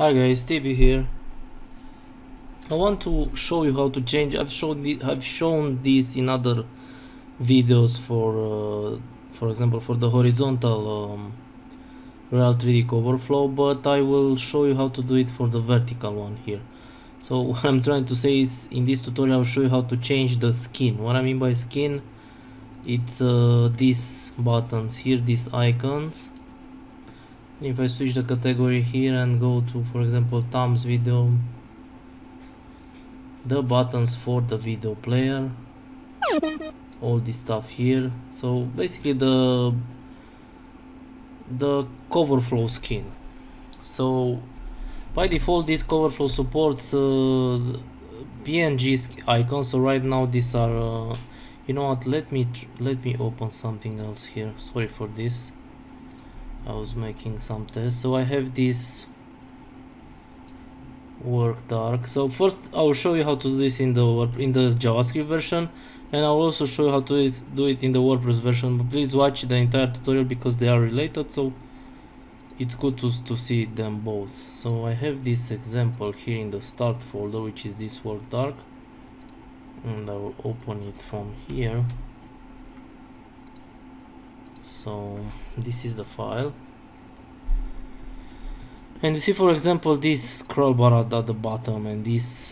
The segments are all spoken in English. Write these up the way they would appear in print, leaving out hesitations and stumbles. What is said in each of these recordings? Hi guys, Stevie here. I want to show you how to change. I've shown this in other videos for example, for the horizontal Real 3D cover flow, but I will show you how to do it for the vertical one here. So what I'm trying to say is, in this tutorial I'll show you how to change the skin. What I mean by skin, it's these buttons here, these icons. If I switch the category here and go to, for example, Tom's video, the buttons for the video player, all this stuff here. So basically the cover flow skin. So by default this cover flow supports PNG icons. So right now these are you know what, let me open something else here. Sorry for this, I was making some tests. So I have this work dark. So first I will show you how to do this in the JavaScript version, and I will also show you how to do it in the WordPress version. But please watch the entire tutorial because they are related, so it's good to see them both. So I have this example here in the start folder, which is this work dark, and I will open it from here. So this is the file, and you see, for example, this scroll bar at the bottom and these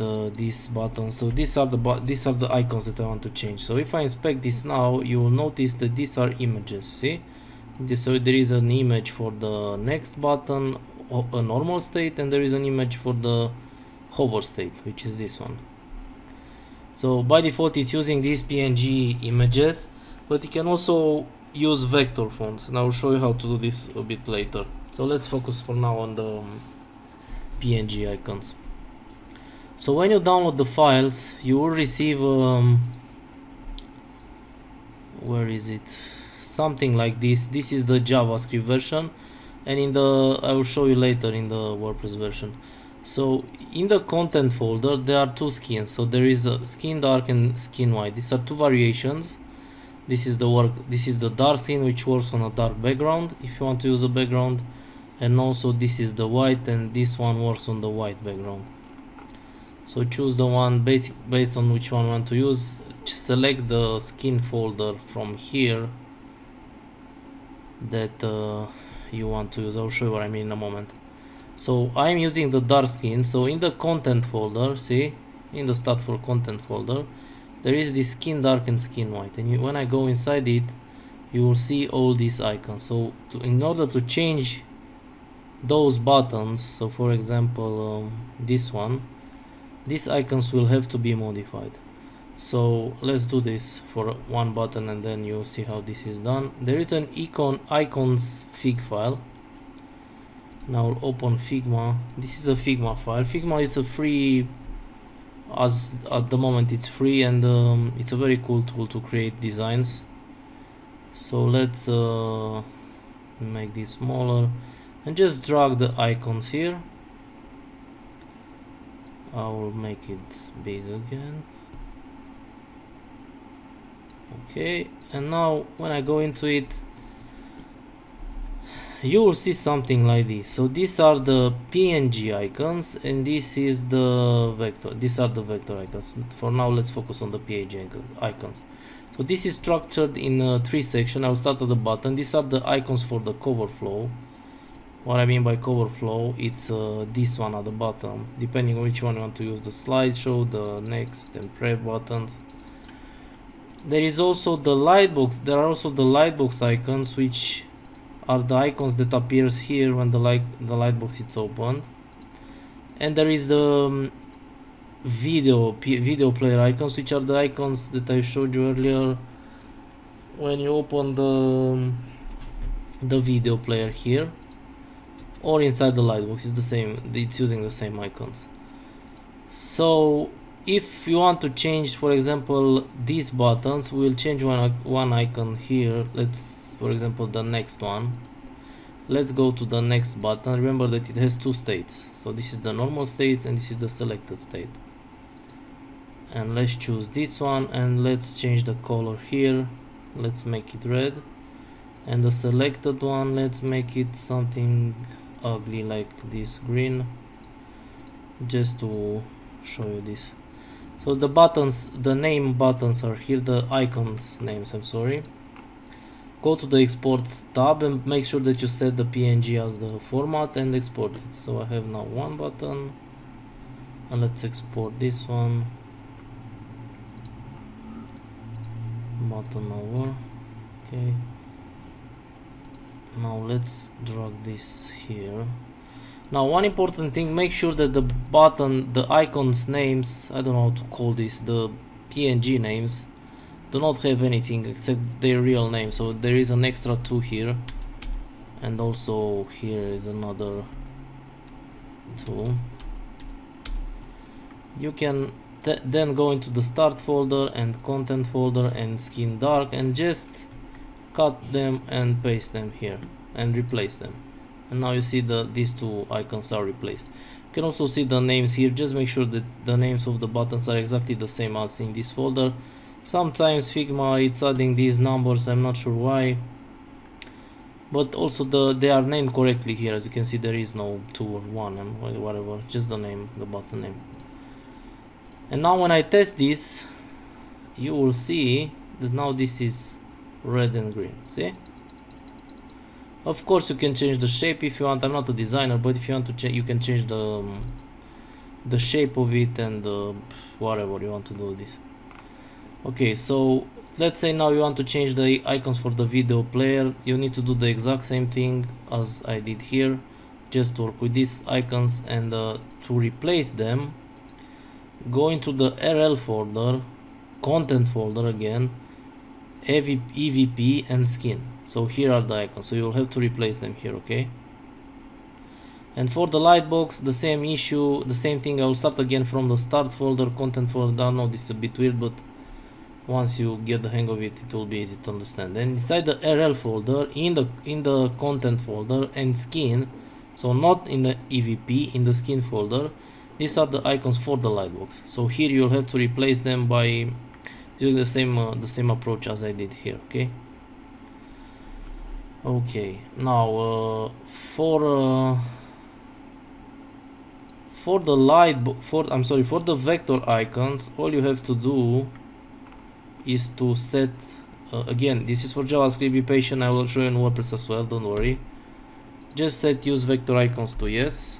buttons. So these are the icons that I want to change. So if I inspect this now, you will notice that these are images. See, so there is an image for the next button, a normal state, and there is an image for the hover state, which is this one. So by default it's using these PNG images, but you can also use vector fonts, and I will show you how to do this a bit later. So let's focus for now on the PNG icons. So when you download the files, you will receive where is it, something like this. This is the JavaScript version, and in the, I will show you later, in the WordPress version. So in the content folder there are two skins. So there is a skin dark and skin white. These are two variations. This is the dark skin, which works on a dark background if you want to use a background, and also this is the white, and this one works on the white background. So choose the one based on which one you want to use. Just select the skin folder from here that you want to use. I'll show you what I mean in a moment. So I'm using the dark skin. So in the content folder, see, in the start for content folder, there is this skin dark and skin white, and when I go inside it, you will see all these icons. So in order to change those buttons, so for example this one, these icons will have to be modified. So let's do this for one button, and then you'll see how this is done. There is an icons fig file. Now open Figma. This is a Figma file. Figma is a free, as at the moment it's free, and it's a very cool tool to create designs. So let's make this smaller and just drag the icons here. I will make it big again. Okay, and now when I go into it, you will see something like this. So these are the PNG icons, and this is the vector. These are the vector icons. For now, let's focus on the PNG icons. So this is structured in three sections. I'll start at the bottom. These are the icons for the cover flow. What I mean by cover flow, it's this one at the bottom. Depending on which one you want to use, the slideshow, the next, and prev buttons. There is also the lightbox. There are also the lightbox icons, which are the icons that appears here when the lightbox is opened. And there is the video player icons, which are the icons that I showed you earlier when you open the video player here, or inside the lightbox. It's the same, it's using the same icons. So if you want to change, for example, these buttons, we'll change one icon here. Let's, for example, the next one. Let's go to the next button. Remember that it has two states. So this is the normal state and this is the selected state. And let's choose this one, and let's change the color here. Let's make it red. And the selected one, let's make it something ugly like this green. just to show you this. So the buttons, the name buttons are here, the icons names, I'm sorry. Go to the export tab and make sure that you set the PNG as the format and export it. So I have now one button and let's export this one. Button over, okay. Now let's drag this here. Now one important thing, make sure that the button, the icons names, I don't know how to call this, the PNG names, do not have anything except their real name. So there is an extra 2 here, and also here is another 2. You can then go into the start folder and content folder and skin dark and just cut them and paste them here and replace them. And now you see that these 2 icons are replaced. You can also see the names here. Just make sure that the names of the buttons are exactly the same as in this folder. Sometimes Figma it's adding these numbers, I'm not sure why, but also they are named correctly here. As you can see, there is no 2 or 1 and whatever, just the name, the button name. And now when I test this, you will see that now this is red and green, see? Of course you can change the shape if you want. I'm not a designer, but if you want to change, you can change the shape of it and whatever you want to do with this. Okay, so let's say now you want to change the icons for the video player. You need to do the exact same thing as I did here. Just work with these icons and to replace them, go into the RL folder, content folder again, EVP and skin. So here are the icons, so you'll have to replace them here, okay? And for the light box, the same issue, the same thing. I will start again from the start folder, content folder. I know this is a bit weird, but once you get the hang of it, it will be easy to understand. And inside the RL folder, in the content folder and skin, so not in the EVP, in the skin folder, these are the icons for the lightbox. So here you'll have to replace them by doing the same approach as I did here. Okay. Okay. Now for the lightbox, for the vector icons, all you have to do is to set again, this is for JavaScript, be patient, I will show you in WordPress as well, don't worry. Just set use vector icons to yes.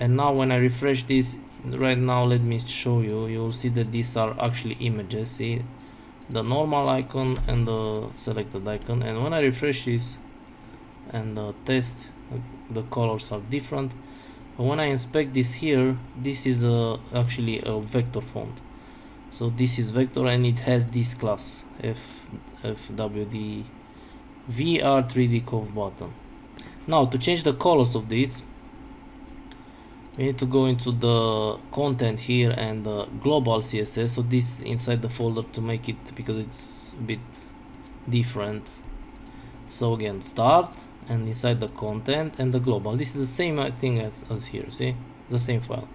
And now when I refresh this right now, let me show you, you'll see that these are actually images. See, the normal icon and the selected icon. And when I refresh this and test, the colors are different. But when I inspect this here, this is actually a vector font. So this is vector and it has this class FWD VR3D Cove button. Now to change the colors of this, we need to go into the content here and global CSS. So this inside the folder to make it, because it's a bit different. So again, start and inside the content and the global. This is the same thing as here. See, the same file.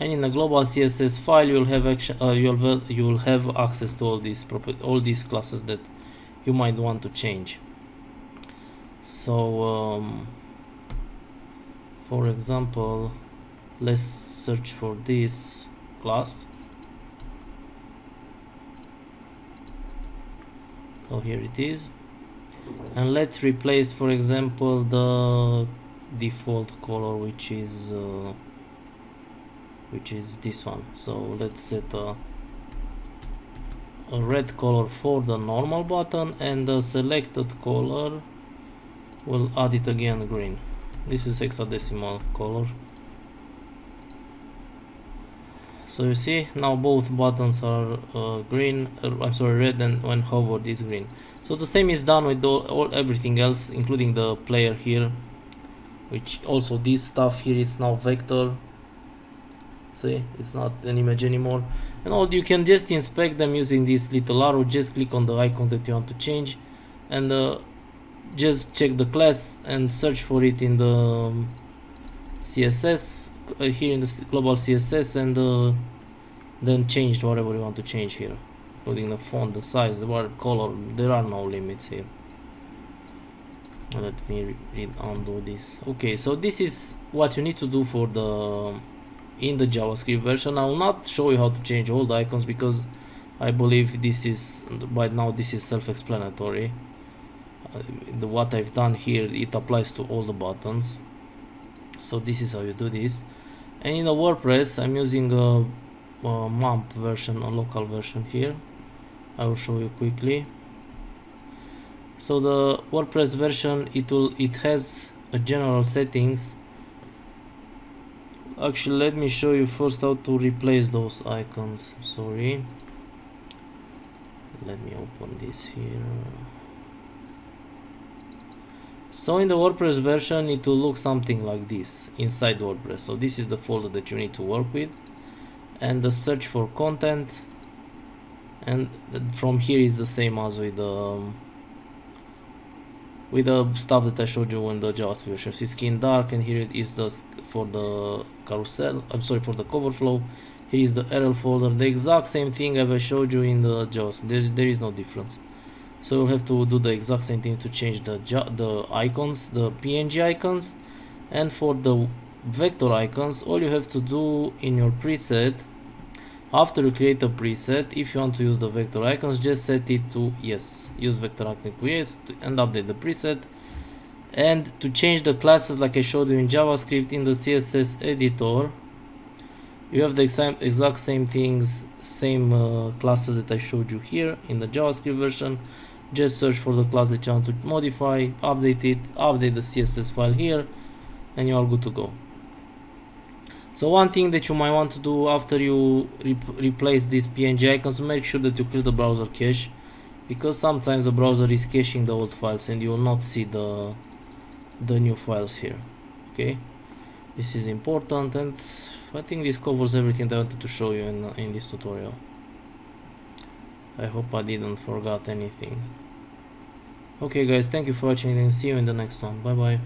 And in the global CSS file, you'll have you'll have access to all these classes that you might want to change. So for example, let's search for this class. So here it is, and let's replace, for example, the default color, which is this one. So let's set a red color for the normal button, and the selected color, we'll add it again green. This is hexadecimal color. So you see now both buttons are green, I'm sorry, red, and when hovered it's green. So the same is done with everything else, including the player here, which also this stuff here is now vector. See, it's not an image anymore. And all you can just inspect them using this little arrow. Just click on the icon that you want to change and just check the class and search for it in the CSS here, in the global CSS, and then change whatever you want to change here, including the font, the size, the color. There are no limits here. Let me undo this. Okay, so this is what you need to do for in the JavaScript version. I will not show you how to change all the icons because I believe this is by now this is self-explanatory. What I've done here, it applies to all the buttons. So this is how you do this. And in a WordPress, I'm using a MAMP version, a local version here. I will show you quickly. So the WordPress version, it has a general settings. Actually, let me show you first how to replace those icons. Sorry. Let me open this here. So in the WordPress version, it will look something like this inside WordPress. So this is the folder that you need to work with, and the search for content, and from here is the same as with the stuff that I showed you in the JavaScript version. See skin dark, and here it is for the carousel. I'm sorry, for the cover flow. Here is the RL folder, the exact same thing as I showed you in the JavaScript. There is no difference. So you'll have to do the exact same thing to change the icons, the PNG icons. And for the vector icons, all you have to do in your preset, after you create a preset, if you want to use the vector icons, just set it to yes, use vector icon creates, and update the preset. And to change the classes like I showed you in JavaScript, in the CSS editor, you have the exact same things, same classes that I showed you here in the JavaScript version. Just search for the class that you want to modify, update it, update the CSS file here, and you are good to go. So one thing that you might want to do after you replace these PNG icons, make sure that you clear the browser cache, because sometimes the browser is caching the old files and you will not see the new files here. Okay, this is important, and I think this covers everything that I wanted to show you in this tutorial. I hope I didn't forget anything. Okay guys, thank you for watching and see you in the next one. Bye bye.